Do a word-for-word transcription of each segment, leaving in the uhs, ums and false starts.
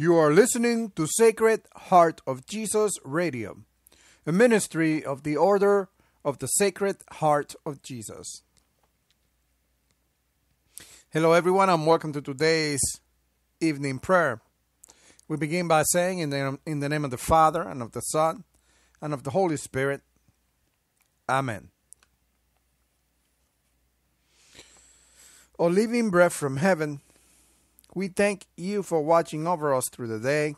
You are listening to Sacred Heart of Jesus Radio, a ministry of the Order of the Sacred Heart of Jesus. Hello everyone, and welcome to today's evening prayer. We begin by saying in the, in the name of the Father, and of the Son, and of the Holy Spirit. Amen. O living breath from heaven, we thank you for watching over us through the day.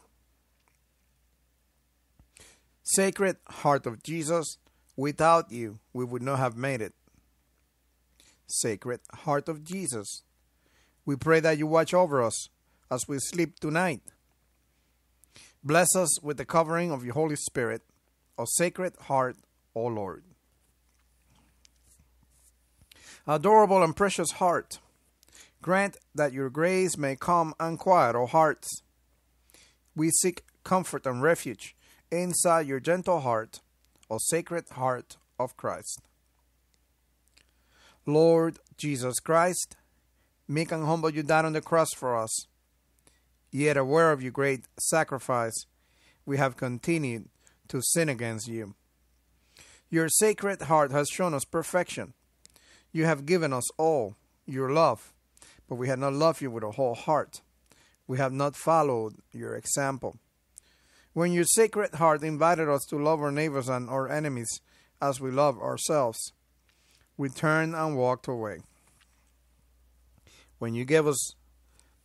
Sacred Heart of Jesus, without you, we would not have made it. Sacred Heart of Jesus, we pray that you watch over us as we sleep tonight. Bless us with the covering of your Holy Spirit, O Sacred Heart, O Lord. Adorable and precious heart, grant that your grace may calm and quiet our hearts. We seek comfort and refuge inside your gentle heart, O Sacred Heart of Christ. Lord Jesus Christ, meek and humble, you died on the cross for us. Yet aware of your great sacrifice, we have continued to sin against you. Your Sacred Heart has shown us perfection. You have given us all your love. But we have not loved you with a whole heart. We have not followed your example. When your Sacred Heart invited us to love our neighbors and our enemies as we love ourselves, we turned and walked away. When you gave us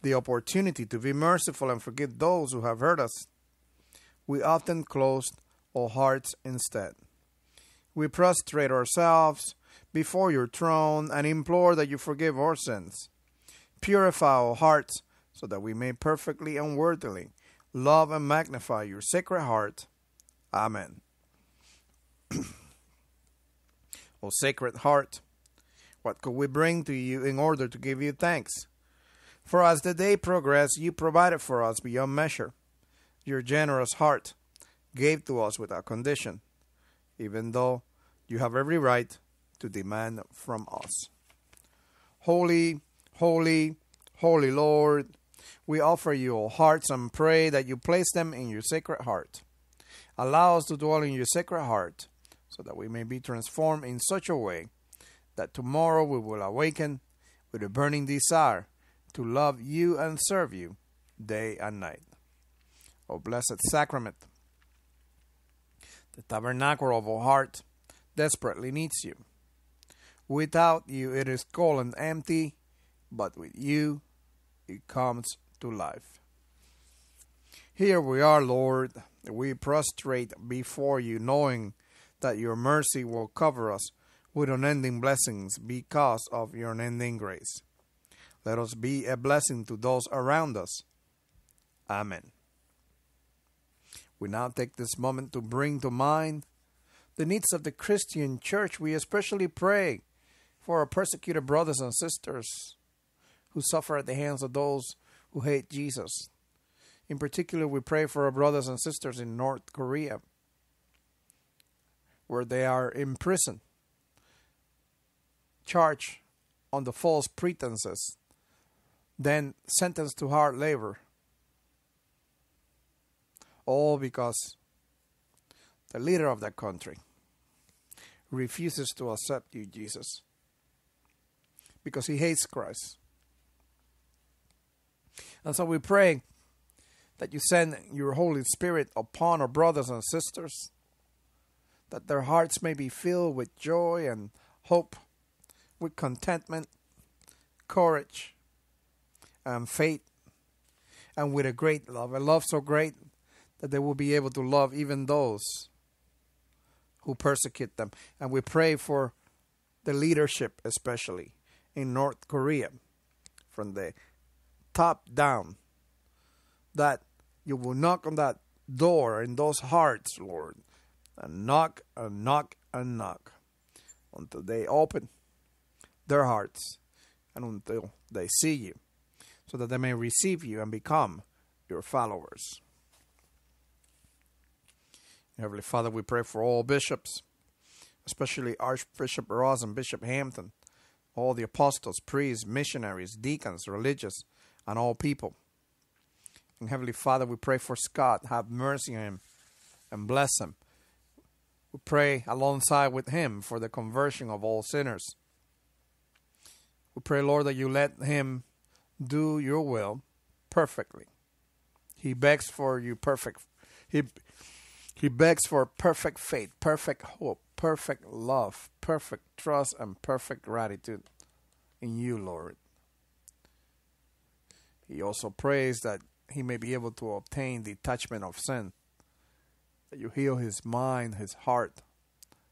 the opportunity to be merciful and forgive those who have hurt us, we often closed our hearts instead. We prostrate ourselves before your throne and implore that you forgive our sins. Purify our hearts so that we may perfectly and worthily love and magnify your Sacred Heart. Amen. O Sacred Heart, what could we bring to you in order to give you thanks? For as the day progressed, you provided for us beyond measure. Your generous heart gave to us without condition, even though you have every right to demand from us. Holy Holy, Holy Lord, we offer you our hearts and pray that you place them in your Sacred Heart. Allow us to dwell in your Sacred Heart so that we may be transformed in such a way that tomorrow we will awaken with a burning desire to love you and serve you day and night. O Blessed Sacrament, the tabernacle of our heart desperately needs you. Without you, it is cold and empty. But with you, it comes to life. Here we are, Lord. We prostrate before you, knowing that your mercy will cover us with unending blessings because of your unending grace. Let us be a blessing to those around us. Amen. We now take this moment to bring to mind the needs of the Christian Church. We especially pray for our persecuted brothers and sisters who suffer at the hands of those who hate Jesus. In particular, we pray for our brothers and sisters in North Korea, where they are in prison, charged on the false pretenses, then sentenced to hard labor, all because the leader of that country refuses to accept you, Jesus, because he hates Christ. And so we pray that you send your Holy Spirit upon our brothers and sisters, that their hearts may be filled with joy and hope, with contentment, courage, and faith, and with a great love, a love so great that they will be able to love even those who persecute them. And we pray for the leadership, especially in North Korea, from the top down, that you will knock on that door in those hearts, Lord, and knock and knock and knock until they open their hearts and until they see you, so that they may receive you and become your followers. Heavenly Father, we pray for all bishops, especially Archbishop Ross and Bishop Hampton, all the apostles, priests, missionaries, deacons, religious, and all people. And Heavenly Father, we pray for Scott. Have mercy on him and bless him. We pray alongside with him for the conversion of all sinners. We pray, Lord, that you let him do your will perfectly. He begs for you perfect. He, he begs for perfect faith, perfect hope, perfect love, perfect trust, and perfect gratitude in you, Lord. He also prays that he may be able to obtain detachment of sin, that you heal his mind, his heart,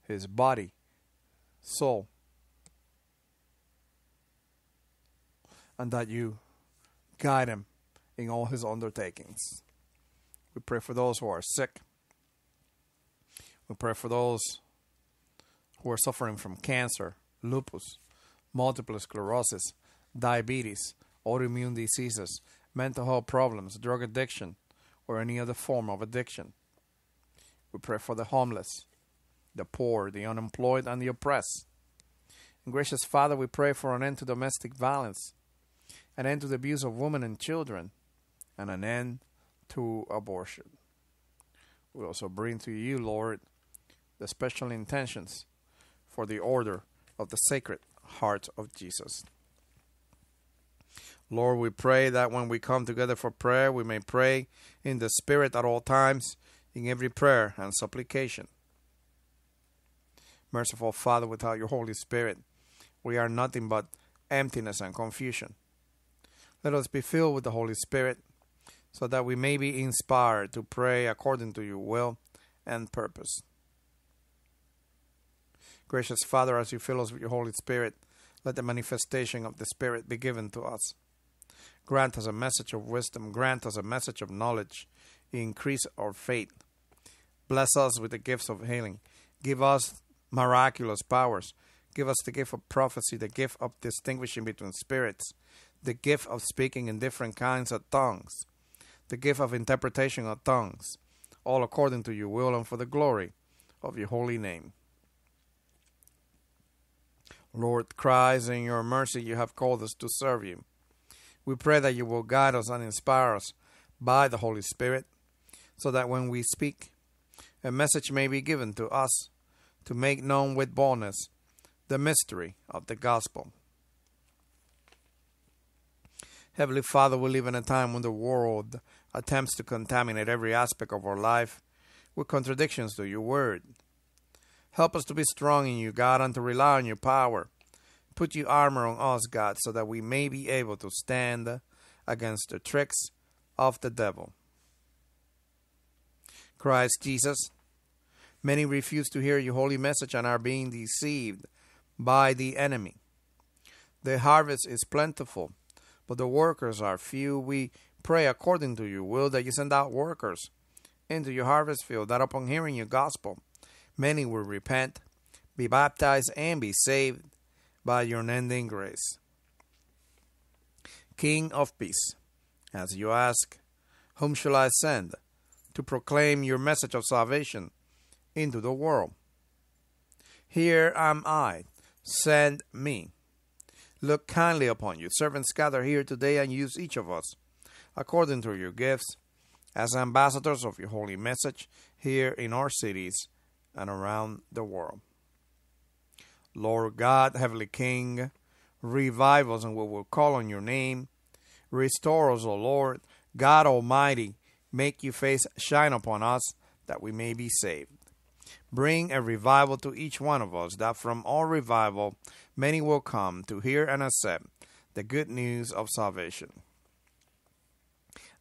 his body, soul, and that you guide him in all his undertakings. We pray for those who are sick. We pray for those who are suffering from cancer, lupus, multiple sclerosis, diabetes, autoimmune diseases, mental health problems, drug addiction, or any other form of addiction. We pray for the homeless, the poor, the unemployed, and the oppressed. And gracious Father, we pray for an end to domestic violence, an end to the abuse of women and children, and an end to abortion. We also bring to you, Lord, the special intentions for the order of the Sacred Heart of Jesus. Lord, we pray that when we come together for prayer, we may pray in the Spirit at all times, in every prayer and supplication. Merciful Father, without your Holy Spirit, we are nothing but emptiness and confusion. Let us be filled with the Holy Spirit, so that we may be inspired to pray according to your will and purpose. Gracious Father, as you fill us with your Holy Spirit, let the manifestation of the Spirit be given to us. Grant us a message of wisdom. Grant us a message of knowledge. Increase our faith. Bless us with the gifts of healing. Give us miraculous powers. Give us the gift of prophecy, the gift of distinguishing between spirits, the gift of speaking in different kinds of tongues, the gift of interpretation of tongues, all according to your will and for the glory of your holy name. Lord Christ, in your mercy you have called us to serve you. We pray that you will guide us and inspire us by the Holy Spirit, so that when we speak, a message may be given to us to make known with boldness the mystery of the gospel. Heavenly Father, we live in a time when the world attempts to contaminate every aspect of our life with contradictions to your word. Help us to be strong in you, God, and to rely on your power. Put your armor on us, God, so that we may be able to stand against the tricks of the devil. Christ Jesus, many refuse to hear your holy message and are being deceived by the enemy. The harvest is plentiful, but the workers are few. We pray according to your will that you send out workers into your harvest field, that upon hearing your gospel, many will repent, be baptized, and be saved by your unending grace. King of peace, as you ask, whom shall I send to proclaim your message of salvation into the world? Here am I, send me. Look kindly upon you. Servants gather here today and use each of us according to your gifts as ambassadors of your holy message here in our cities and around the world. Lord God, Heavenly King, revive us and we will call on your name. Restore us, O Lord, God Almighty. Make your face shine upon us that we may be saved. Bring a revival to each one of us, that from all revival many will come to hear and accept the good news of salvation.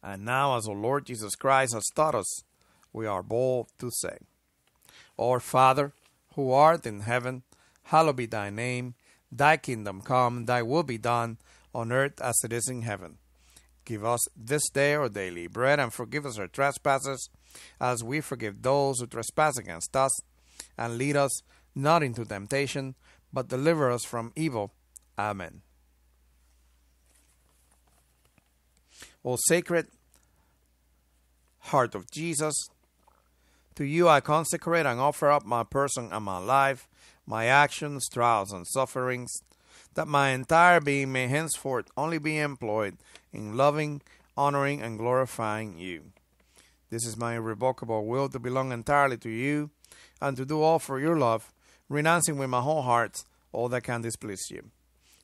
And now, as our Lord Jesus Christ has taught us, we are bold to say, Our Father, who art in heaven, hallowed be thy name. Thy kingdom come, thy will be done, on earth as it is in heaven. Give us this day our daily bread, and forgive us our trespasses, as we forgive those who trespass against us. And lead us not into temptation, but deliver us from evil. Amen. O Sacred Heart of Jesus, to you I consecrate and offer up my person and my life, my actions, trials, and sufferings, that my entire being may henceforth only be employed in loving, honoring and glorifying you. This is my irrevocable will to belong entirely to you and to do all for your love, renouncing with my whole heart all that can displease you.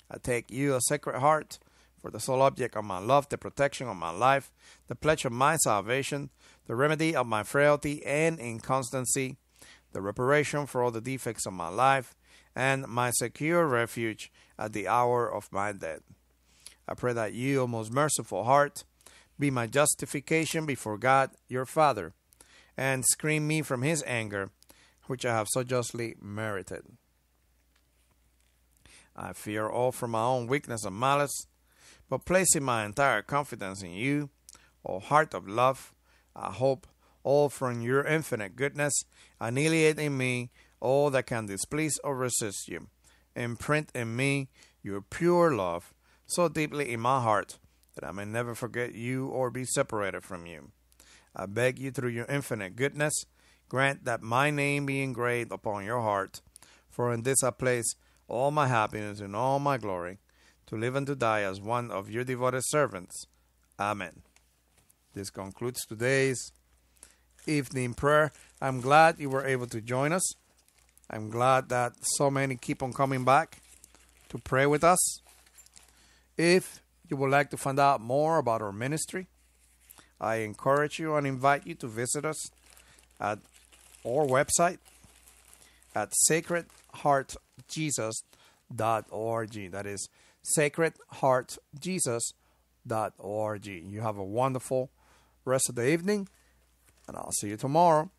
I take you, a sacred heart, for the sole object of my love, the protection of my life, the pledge of my salvation, the remedy of my frailty and inconstancy, the reparation for all the defects of my life, and my secure refuge at the hour of my death. I pray that you, O most merciful heart, be my justification before God your Father, and screen me from his anger, which I have so justly merited. I fear all from my own weakness and malice, but placing my entire confidence in you, O heart of love, I hope all from your infinite goodness, annihilate in me all that can displease or resist you. Imprint in me your pure love so deeply in my heart that I may never forget you or be separated from you. I beg you through your infinite goodness, grant that my name be engraved upon your heart, for in this I place all my happiness and all my glory, to live and to die as one of your devoted servants. Amen. This concludes today's evening prayer. I'm glad you were able to join us. I'm glad that so many keep on coming back to pray with us. If you would like to find out more about our ministry, I encourage you and invite you to visit us at our website at sacred heart jesus dot org. That is sacred heart jesus dot org. You have a wonderful rest of the evening, and I'll see you tomorrow.